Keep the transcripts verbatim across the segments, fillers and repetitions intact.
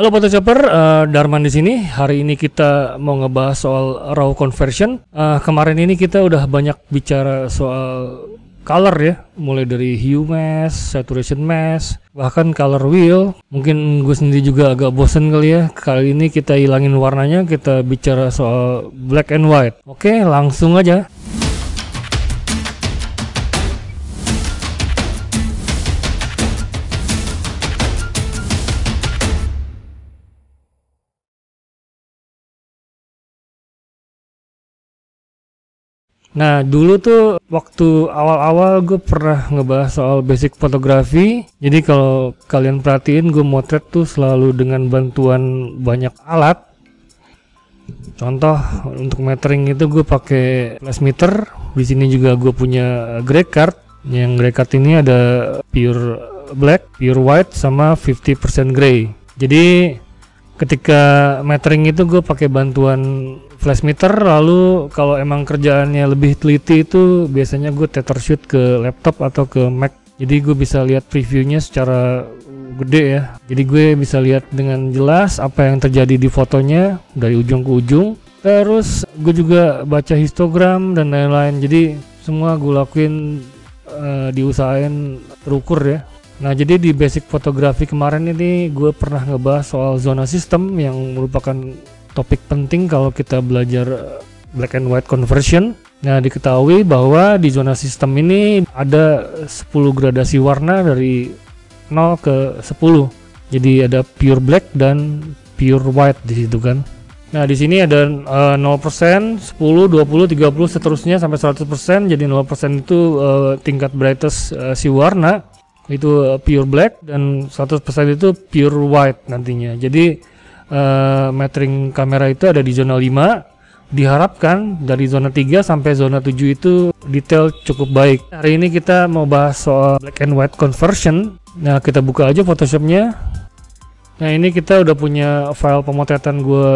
Halo Photoshopper, uh, Darman di sini. Hari ini kita mau ngebahas soal RAW Conversion. Uh, kemarin ini kita udah banyak bicara soal color ya, mulai dari hue mask, saturation mask, bahkan color wheel. Mungkin gue sendiri juga agak bosen kali ya. Kali ini kita hilangin warnanya, kita bicara soal black and white. Oke, langsung aja. Nah, dulu tuh waktu awal-awal gue pernah ngebahas soal basic fotografi. Jadi kalau kalian perhatiin, gue motret tuh selalu dengan bantuan banyak alat. Contoh untuk metering itu gue pakai flash meter. Di sini juga gue punya grey card. Yang grey card ini ada pure black, pure white, sama lima puluh persen grey. Jadi ketika metering itu gue pakai bantuan flash meter, lalu kalau emang kerjaannya lebih teliti itu biasanya gue tether shoot ke laptop atau ke Mac. Jadi gue bisa lihat previewnya secara gede ya. Jadi gue bisa lihat dengan jelas apa yang terjadi di fotonya dari ujung ke ujung. Terus gue juga baca histogram dan lain-lain. Jadi semua gue lakuin uh, diusahain terukur ya. Nah, jadi di basic fotografi kemarin ini gue pernah ngebahas soal zona sistem yang merupakan topik penting kalau kita belajar black and white conversion. Nah, diketahui bahwa di zona sistem ini ada sepuluh gradasi warna dari nol ke sepuluh. Jadi ada pure black dan pure white di situ kan. Nah, di sini ada uh, nol persen, sepuluh, dua puluh, tiga puluh, seterusnya sampai seratus persen. Jadi nol persen itu uh, tingkat brightness uh, si warna. Itu pure black dan seratus persen itu pure white nantinya. Jadi uh, metering kamera itu ada di zona lima. Diharapkan dari zona tiga sampai zona tujuh itu detail cukup baik. Hari ini kita mau bahas soal black and white conversion. Nah, kita buka aja Photoshopnya. Nah, ini kita udah punya file pemotretan gue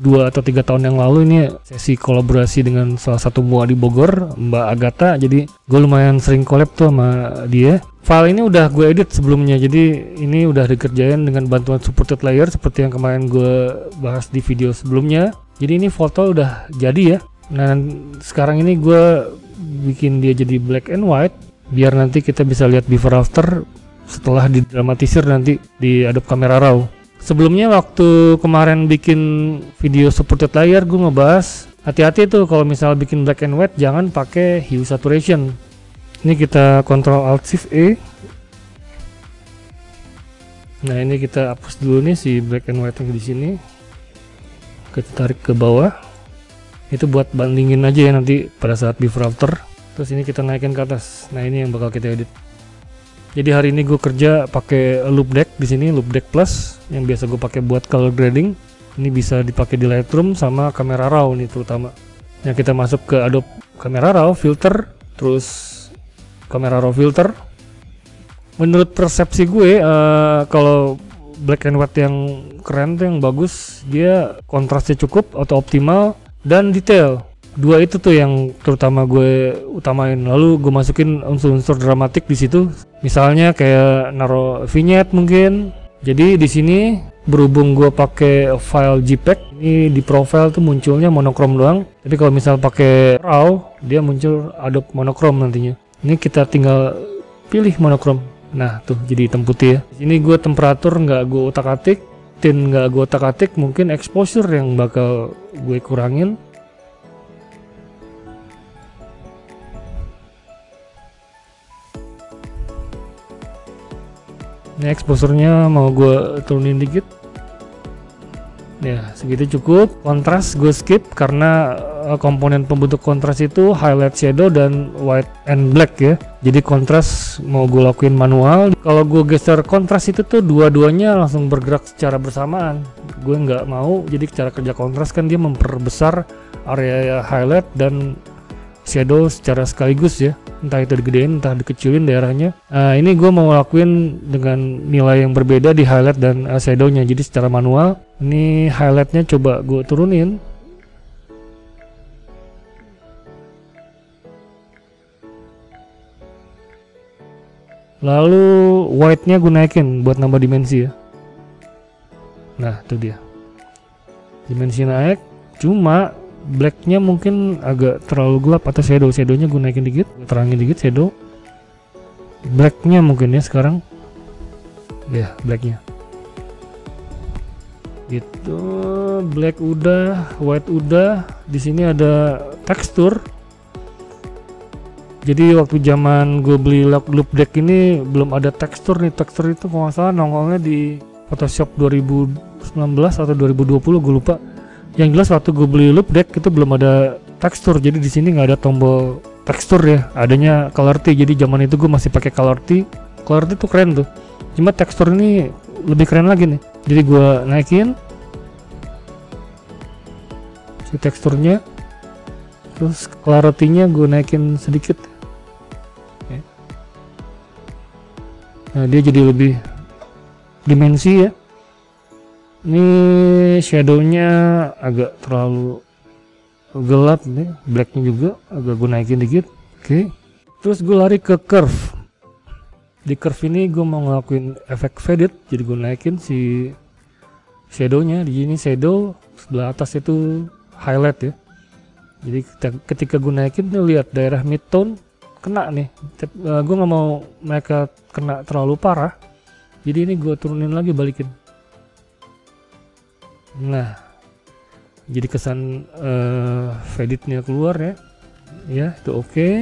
dua atau tiga tahun yang lalu. Ini sesi kolaborasi dengan salah satu mua di Bogor, Mbak Agatha. Jadi gue lumayan sering collab tuh sama dia. File ini udah gue edit sebelumnya, jadi ini udah dikerjain dengan bantuan supported layer seperti yang kemarin gue bahas di video sebelumnya. Jadi ini foto udah jadi ya. Nah, sekarang ini gue bikin dia jadi black and white biar nanti kita bisa lihat before after setelah didramatisir nanti di Adobe Camera Raw. Sebelumnya waktu kemarin bikin video supported layer gue ngebahas hati-hati tuh kalau misal bikin black and white jangan pakai hue saturation. Ini kita Ctrl Alt Shift E. Nah, ini kita hapus dulu nih si black and white yang di sini. Kita tarik ke bawah. Itu buat bandingin aja ya nanti pada saat before after. Terus ini kita naikin ke atas. Nah, ini yang bakal kita edit. Jadi hari ini gue kerja pakai loop deck di sini, loop deck plus yang biasa gue pakai buat color grading. Ini bisa dipakai di Lightroom sama Camera Raw nih terutama. Nah, kita masuk ke Adobe Camera Raw, filter, terus Camera Raw filter. Menurut persepsi gue, uh, kalau black and white yang keren tuh yang bagus, dia kontrasnya cukup atau optimal dan detail. Dua itu tuh yang terutama gue utamain. Lalu gue masukin unsur-unsur dramatik di situ. Misalnya kayak naro vignette mungkin. Jadi di sini berhubung gue pakai file JPEG, ini di profile tuh munculnya monokrom doang. Tapi kalau misal pakai RAW, dia muncul Adobe Monochrome nantinya. Ini kita tinggal pilih monokrom. Nah, tuh jadi hitam putih ya. Ini gue temperatur nggak gue otak-atik, tint nggak gue otak-atik, mungkin exposure yang bakal gue kurangin. Ini exposure-nya mau gue turunin dikit. Ya, segitu cukup. Kontras gue skip karena komponen pembentuk kontras itu highlight, shadow, dan white and black ya. Jadi kontras mau gue lakuin manual. Kalau gue geser kontras itu tuh dua-duanya langsung bergerak secara bersamaan. Gue nggak mau. Jadi cara kerja kontras kan dia memperbesar area highlight dan shadow secara sekaligus ya. Entah itu digedein, entah dikecilin daerahnya. Nah, ini gue mau lakuin dengan nilai yang berbeda di highlight dan uh, shadownya. Jadi secara manual. Ini highlightnya coba gue turunin. Lalu white-nya gue naikin buat nambah dimensi ya. Nah, itu dia. Dimensi naik, cuma blacknya mungkin agak terlalu gelap atau shadow. Shadownya gue naikin dikit, terangin dikit shadow. Blacknya mungkin ya sekarang. Ya, blacknya. Gitu, black udah, white udah. Di sini ada tekstur. Jadi waktu zaman gue beli loop deck ini belum ada tekstur nih. Tekstur itu kalau nggak salah nongolnya di Photoshop dua ribu sembilan belas atau dua ribu dua puluh, gue lupa. Yang jelas waktu gue beli loop deck itu belum ada tekstur. Jadi di sini nggak ada tombol tekstur ya. Adanya color tea. Jadi zaman itu gue masih pakai color tea. Color tea tuh keren tuh. Cuma tekstur ini lebih keren lagi nih. Jadi gue naikin si teksturnya. Terus clarity-nya gue naikin sedikit. Nah, dia jadi lebih dimensi ya. Ini shadow-nya agak terlalu gelap nih, black-nya juga agak gue naikin dikit. Oke. Terus gue lari ke curve. Di curve ini gue mau ngelakuin efek faded, jadi gue naikin si shadow-nya. Di sini shadow sebelah atas itu highlight ya. Jadi ketika gue naikin tuh lihat daerah midtone kena nih. Uh, gue nggak mau mereka kena terlalu parah. Jadi ini gue turunin lagi, balikin. Nah, jadi kesan uh, fadednya keluar ya. Ya itu oke. Okay.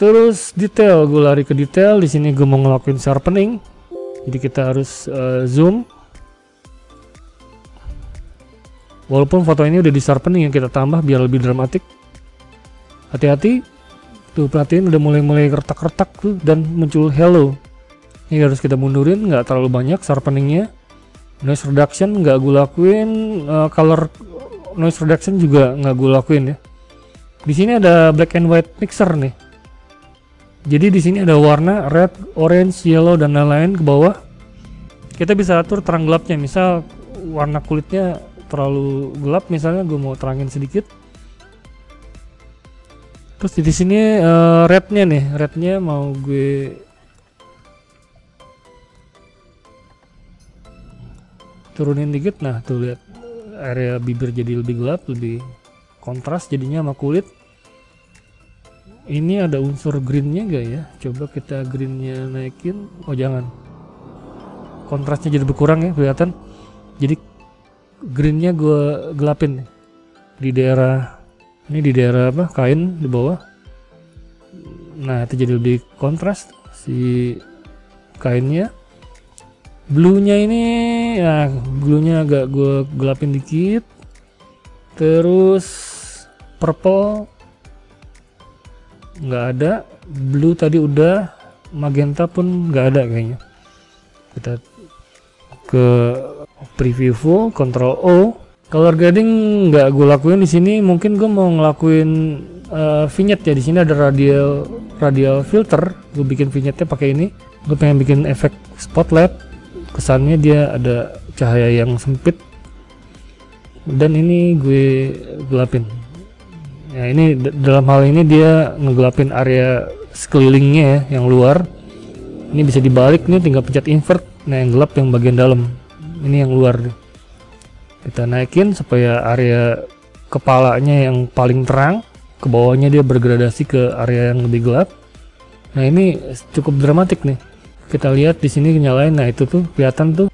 Terus detail, gue lari ke detail. Di sini gue mau ngelakuin sharpening. Jadi kita harus uh, zoom. Walaupun foto ini udah di sharpening, yang kita tambah biar lebih dramatik. Hati-hati, tuh perhatiin udah mulai-mulai retak-retak tuh dan muncul hello. Ini harus kita mundurin, nggak terlalu banyak sharpeningnya. Noise reduction nggak gue lakuin, uh, color noise reduction juga nggak gue lakuin ya. Di sini ada black and white mixer nih. Jadi di sini ada warna red, orange, yellow dan lain-lain ke bawah. Kita bisa atur terang gelapnya, misal warna kulitnya terlalu gelap, misalnya gue mau terangin sedikit. Terus di sini uh, rednya nih, rednya mau gue turunin dikit. Nah tuh lihat area bibir jadi lebih gelap, lebih kontras jadinya sama kulit. Ini ada unsur greennya gak ya? Coba kita greennya naikin. Oh jangan, kontrasnya jadi berkurang ya, kelihatan. Jadi greennya gue gelapin di daerah ini, di daerah apa kain di bawah. Nah itu jadi lebih kontras si kainnya. Bluenya ini ya, bluenya agak gue gelapin dikit. Terus purple nggak ada, blue tadi udah, magenta pun nggak ada kayaknya. Kita ke preview full, control O. Color grading nggak gue lakuin di sini. Mungkin gue mau ngelakuin uh, vignette ya. Di sini ada radial radial filter. Gue bikin vignette-nya pakai ini. Gue pengen bikin efek spotlight. Kesannya dia ada cahaya yang sempit. Dan ini gue gelapin. Ya ini dalam hal ini dia ngegelapin area sekelilingnya ya, yang luar. Ini bisa dibalik nih, tinggal pencet invert. Nah yang gelap yang bagian dalam. Ini yang luar deh. Kita naikin supaya area kepalanya yang paling terang, ke bawahnya dia bergradasi ke area yang lebih gelap. Nah ini cukup dramatik nih. Kita lihat di sini nyalain. Nah itu tuh kelihatan tuh.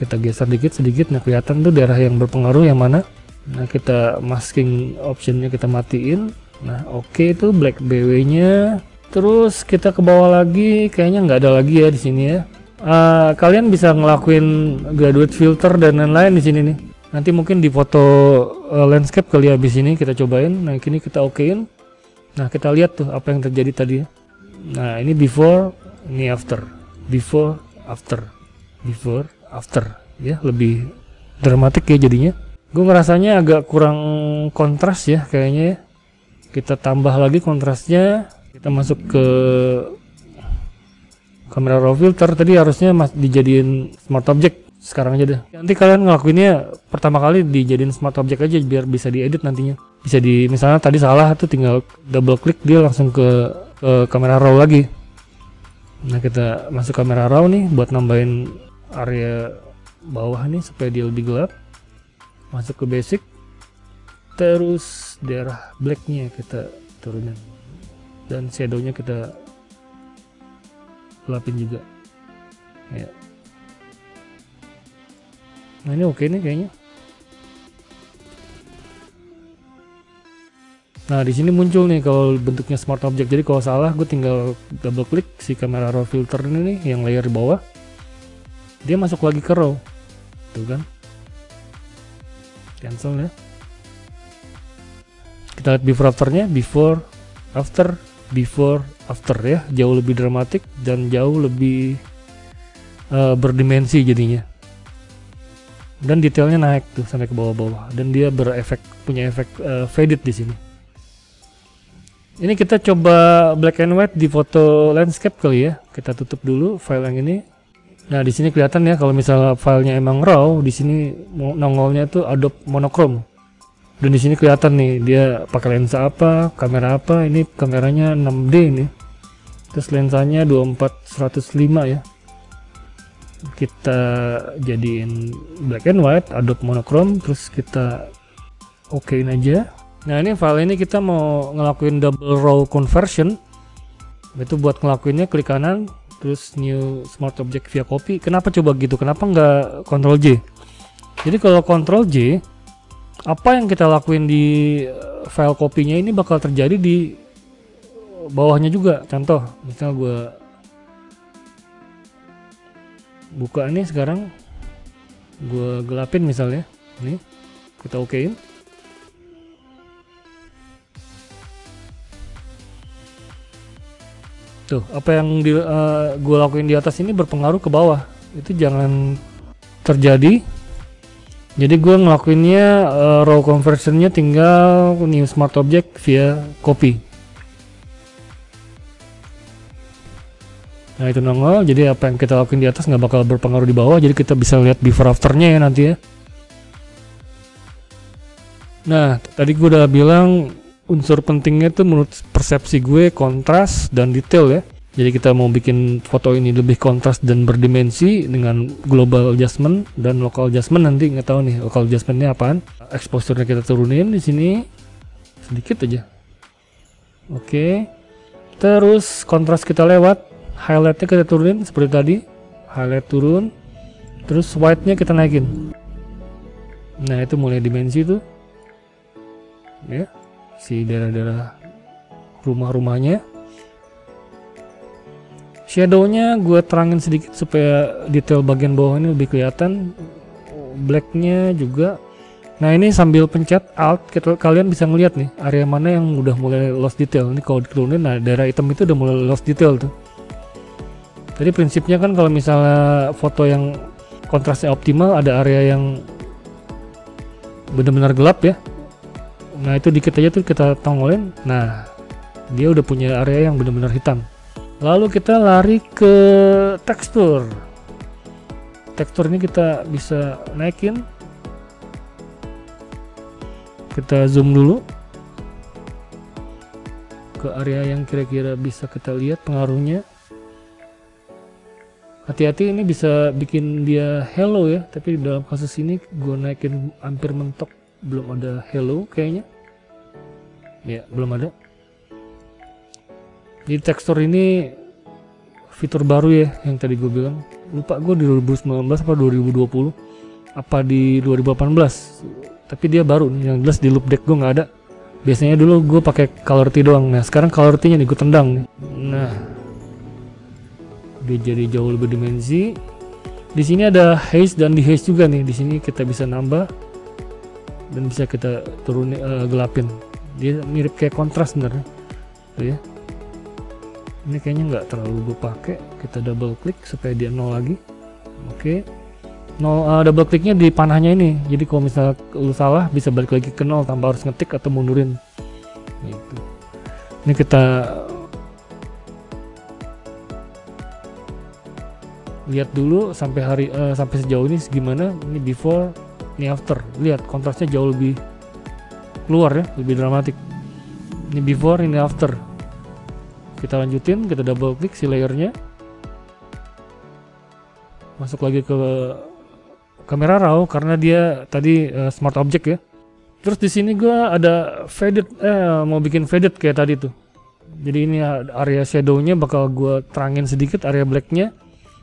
Kita geser dikit sedikit. Nah kelihatan tuh daerah yang berpengaruh yang mana. Nah kita masking optionnya kita matiin. Nah oke okay, itu black B W-nya. Terus kita ke bawah lagi. Kayaknya nggak ada lagi ya di sini ya. Uh, kalian bisa ngelakuin graduate filter dan lain-lain di sini nih. Nanti mungkin di foto uh, landscape kali habis ini kita cobain. Nah ini kita okein. Nah kita lihat tuh apa yang terjadi tadi. Nah ini before, ini after, before, after, before, after. Ya lebih dramatik ya jadinya. Gue ngerasanya agak kurang kontras ya kayaknya ya. Kita tambah lagi kontrasnya. Kita masuk ke Camera Raw filter. Tadi harusnya mas dijadiin smart object, sekarang aja deh. Nanti kalian ngelakuinnya pertama kali dijadiin smart object aja biar bisa diedit nantinya. Bisa di, misalnya tadi salah tuh tinggal double klik dia langsung ke, ke Camera Raw lagi. Nah kita masuk Camera Raw nih buat nambahin area bawah nih supaya dia lebih gelap. Masuk ke basic, terus daerah blacknya kita turunin dan shadownya kita lapin juga ya. Nah ini oke nih kayaknya. Nah di sini muncul nih kalau bentuknya smart object. Jadi kalau salah gue tinggal double klik si kamera raw filter ini nih, yang layer di bawah, dia masuk lagi ke raw tuh kan. Cancel ya, kita lihat before afternya, before after, before after ya, jauh lebih dramatik dan jauh lebih uh, berdimensi jadinya, dan detailnya naik tuh sampai ke bawah-bawah, dan dia berefek, punya efek uh, faded di sini. Ini kita coba black and white di foto landscape kali ya. Kita tutup dulu file yang ini. Nah di sini kelihatan ya kalau misalnya filenya emang raw, di sini nongolnya tuh Adobe Monochrome. Dan di sini kelihatan nih dia pakai lensa apa, kamera apa. Ini kameranya enam D ini. Terus lensanya dua puluh empat seratus lima ya. Kita jadiin black and white Adobe Monochrome, terus kita okein aja. Nah ini file ini kita mau ngelakuin double raw conversion. Itu buat ngelakuinnya klik kanan, terus new smart object via copy. Kenapa coba gitu? Kenapa nggak control J? Jadi kalau control J, apa yang kita lakuin di file kopinya ini bakal terjadi di bawahnya juga. Contoh, misalnya gue buka ini sekarang, gue gelapin misalnya, ini kita okein. Tuh, apa yang di, uh, gue lakuin di atas ini berpengaruh ke bawah. Itu jangan terjadi. Jadi gue ngelakuinnya uh, raw conversionnya tinggal new smart object via copy. Nah itu nongol. Jadi apa yang kita lakuin di atas nggak bakal berpengaruh di bawah. Jadi kita bisa lihat before afternya ya nanti ya. Nah tadi gue udah bilang unsur pentingnya itu menurut persepsi gue kontras dan detail ya. Jadi kita mau bikin foto ini lebih kontras dan berdimensi dengan global adjustment dan local adjustment. Nanti nggak tahu nih local adjustmentnya apaan. Exposure-nya kita turunin di sini sedikit aja. Oke. Terus kontras kita lewat, highlight-nya kita turunin seperti tadi. Highlight turun. Terus white-nya kita naikin. Nah, itu mulai dimensi tuh. Ya. Si daerah-daerah rumah-rumahnya. Shadownya gue terangin sedikit supaya detail bagian bawah ini lebih kelihatan. Blacknya juga. Nah ini sambil pencet Alt kita, kalian bisa ngeliat nih area mana yang udah mulai lost detail. Ini kalau diturunin, nah daerah hitam itu udah mulai lost detail tuh. Jadi prinsipnya kan kalau misalnya foto yang kontrasnya optimal, ada area yang benar-benar gelap ya. Nah itu dikit aja tuh kita tongolin, nah dia udah punya area yang benar-benar hitam. Lalu kita lari ke tekstur. Tekstur ini kita bisa naikin. Kita zoom dulu ke area yang kira-kira bisa kita lihat pengaruhnya. Hati-hati ini bisa bikin dia hello ya, tapi dalam kasus ini gue naikin hampir mentok. Belum ada hello kayaknya ya, belum ada. Jadi tekstur ini fitur baru ya yang tadi gue bilang, lupa gue di dua ribu sembilan belas apa dua ribu dua puluh apa di dua ribu delapan belas, tapi dia baru nih. Yang jelas di loop deck gue nggak ada, biasanya dulu gue pakai color tea doang. Nah sekarang color tea nya nih gue tendang nih. Nah dia jadi jauh lebih dimensi. Di sini ada haze dan di haze juga nih, di sini kita bisa nambah dan bisa kita turun, uh, gelapin. Dia mirip kayak kontras sebenarnya ya. Ini kayaknya nggak terlalu gue pakai. Kita double klik supaya dia nol lagi. Oke, nol. Uh, double kliknya di panahnya ini, jadi kalau misalnya lu salah bisa balik lagi ke nol tanpa harus ngetik atau mundurin gitu. Ini kita lihat dulu sampai hari uh, sampai sejauh ini gimana. Ini before, ini after. Lihat kontrasnya jauh lebih keluar ya, lebih dramatik. Ini before, ini after. Kita lanjutin, kita double klik si layernya, masuk lagi ke Camera Raw karena dia tadi uh, smart object ya. Terus di sini gue ada faded, eh mau bikin faded kayak tadi tuh. Jadi ini area shadownya bakal gue terangin sedikit, area blacknya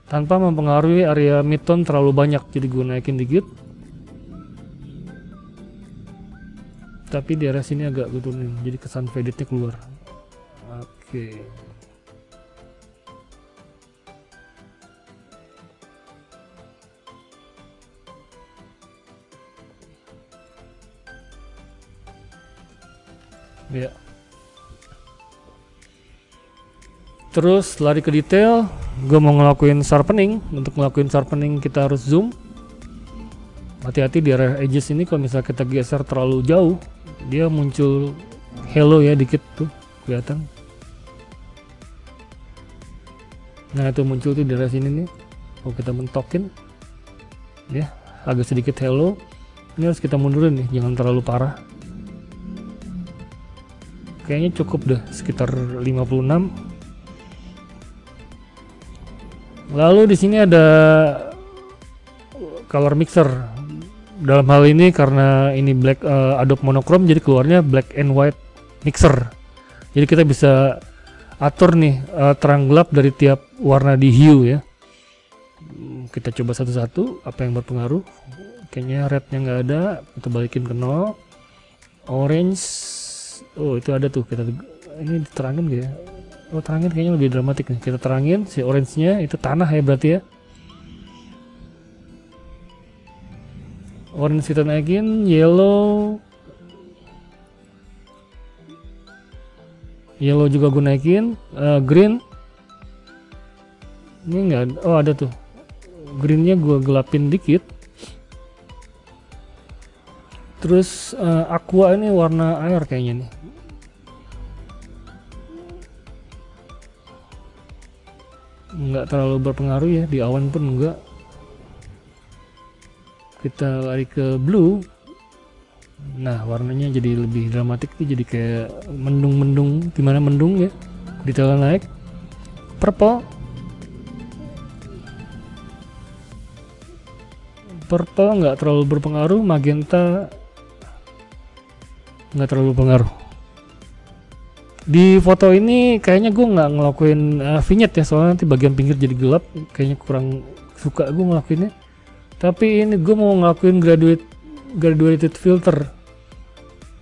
tanpa mempengaruhi area midtone terlalu banyak. Jadi gue naikin dikit. Tapi di area sini agak gue turunin, jadi kesan fadednya keluar. Oke. Ya. Terus lari ke detail, gue mau ngelakuin sharpening. Untuk ngelakuin sharpening kita harus zoom. Hati-hati di area edges ini, kalau misalnya kita geser terlalu jauh, dia muncul halo ya dikit tuh kelihatan. Nah itu muncul tuh di daerah sini nih. Oh kita mentokin, ya agak sedikit halo. Ini harus kita mundurin nih, jangan terlalu parah. Kayaknya cukup deh sekitar lima puluh enam. Lalu di sini ada color mixer. Dalam hal ini karena ini black uh, Adobe Monochrome, jadi keluarnya black and white mixer. Jadi kita bisa atur nih uh, terang gelap dari tiap warna di hue ya. Kita coba satu-satu apa yang berpengaruh. Kayaknya rednya nggak ada, kita balikin ke nol. Orange, oh itu ada tuh, kita ini diterangin gak ya? Oh terangin kayaknya lebih dramatik nih. Kita terangin si orange-nya, itu tanah ya berarti ya. Orange kita naikin, yellow yellow juga gue naikin, uh, green ini enggak ada. Oh ada tuh greennya, gue gelapin dikit. Terus uh, aqua ini warna air kayaknya nih. Enggak terlalu berpengaruh ya, di awan pun enggak. Kita lari ke blue, nah warnanya jadi lebih dramatik nih, jadi kayak mendung-mendung, gimana mendung ya, detailnya naik. Purple, purple nggak terlalu berpengaruh, magenta nggak terlalu berpengaruh. Di foto ini kayaknya gue nggak ngelakuin uh, vignette ya, soalnya nanti bagian pinggir jadi gelap, kayaknya kurang suka gue ngelakuinnya. Tapi ini gue mau ngelakuin graduate, graduated filter.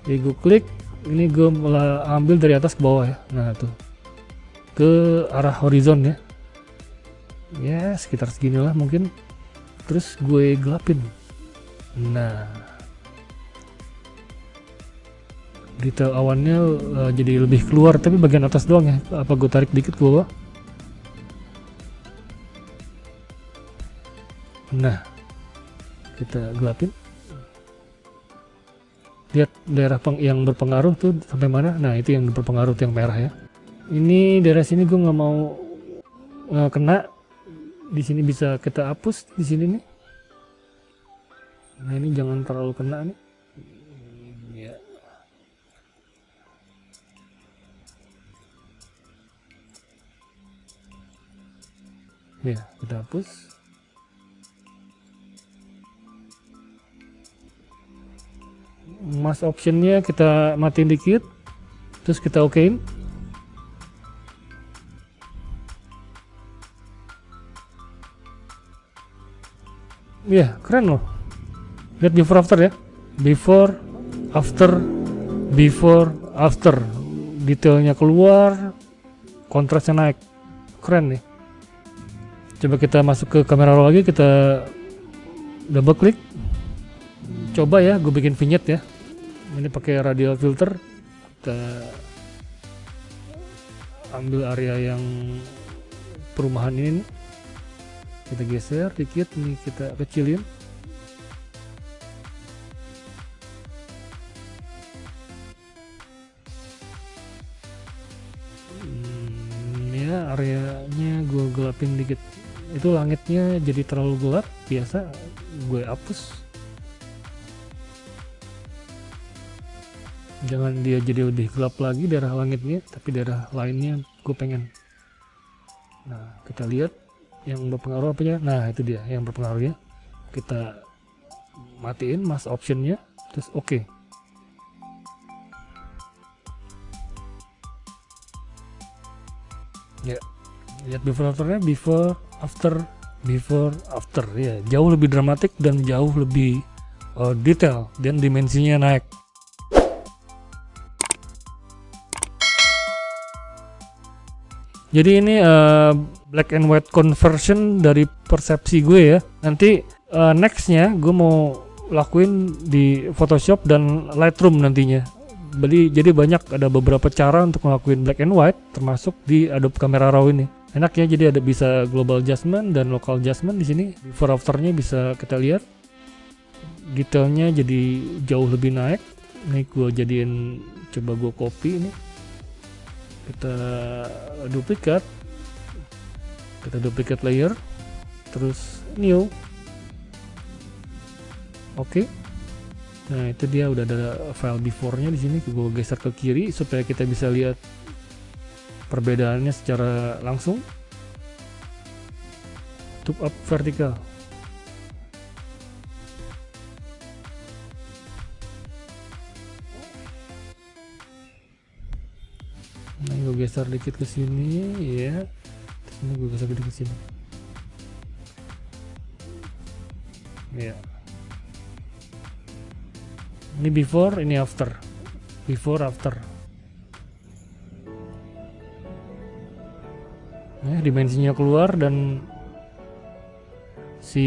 Jadi gue klik, ini gue ambil dari atas ke bawah ya. Nah tuh, ke arah horizon ya. Ya sekitar seginilah mungkin. Terus gue gelapin. Nah, detail awannya uh, jadi lebih keluar, tapi bagian atas doang ya. Apa gue tarik dikit ke bawah? Nah, kita gelapin, lihat daerah peng yang berpengaruh tuh sampai mana. Nah itu yang berpengaruh, yang merah ya. Ini daerah sini gue nggak mau uh, kena. Di sini bisa kita hapus di sini nih. Nah ini jangan terlalu kena nih. Ya. Ya kita hapus. Mask optionnya kita matiin dikit, terus kita okein. Ya keren loh, lihat before after ya, before after, before after, detailnya keluar, kontrasnya naik, keren nih. Coba kita masuk ke kamera raw lagi, kita double klik. Coba ya, gue bikin vignette ya. Ini pakai radial filter, kita ambil area yang perumahan ini nih. Kita geser dikit nih, kita kecilin. Hmm, ya areanya gue gelapin dikit. Itu langitnya jadi terlalu gelap, biasa gue hapus. Jangan dia jadi lebih gelap lagi daerah langitnya, tapi daerah lainnya gue pengen. Nah kita lihat yang berpengaruh apa ya. Nah itu dia yang berpengaruh ya. Kita matiin mask optionnya, terus oke. Ya, lihat before afternya, before after, before after ya, jauh lebih dramatik dan jauh lebih uh, detail dan dimensinya naik. Jadi ini uh, black and white conversion dari persepsi gue ya. Nanti uh, nextnya gue mau lakuin di Photoshop dan Lightroom nantinya. Jadi, jadi banyak, ada beberapa cara untuk ngelakuin black and white, termasuk di Adobe Camera Raw ini. Enaknya jadi ada bisa global adjustment dan local adjustment di sini. Before afternya bisa kita lihat. Detailnya jadi jauh lebih naik. Ini gue jadiin, coba gue copy ini. Kita duplikat, kita duplikat layer, terus new, oke. Okay. Nah itu dia udah ada file before-nya di sini. Gue geser ke kiri supaya kita bisa lihat perbedaannya secara langsung. Tube up vertical. Nah, gue geser dikit ke sini ya. Terus ini gue geser dikit ke sini. Ya. Ini before, ini after. Before after. Nah, dimensinya keluar dan si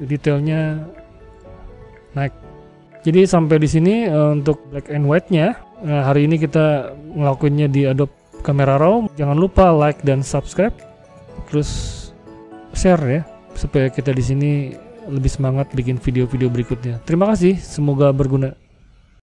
detailnya naik. Jadi sampai di sini untuk black and white-nya. Nah, hari ini kita ngelakuinnya di Adobe Camera Raw. Jangan lupa like dan subscribe, terus share ya, supaya kita di sini lebih semangat bikin video-video berikutnya. Terima kasih, semoga berguna.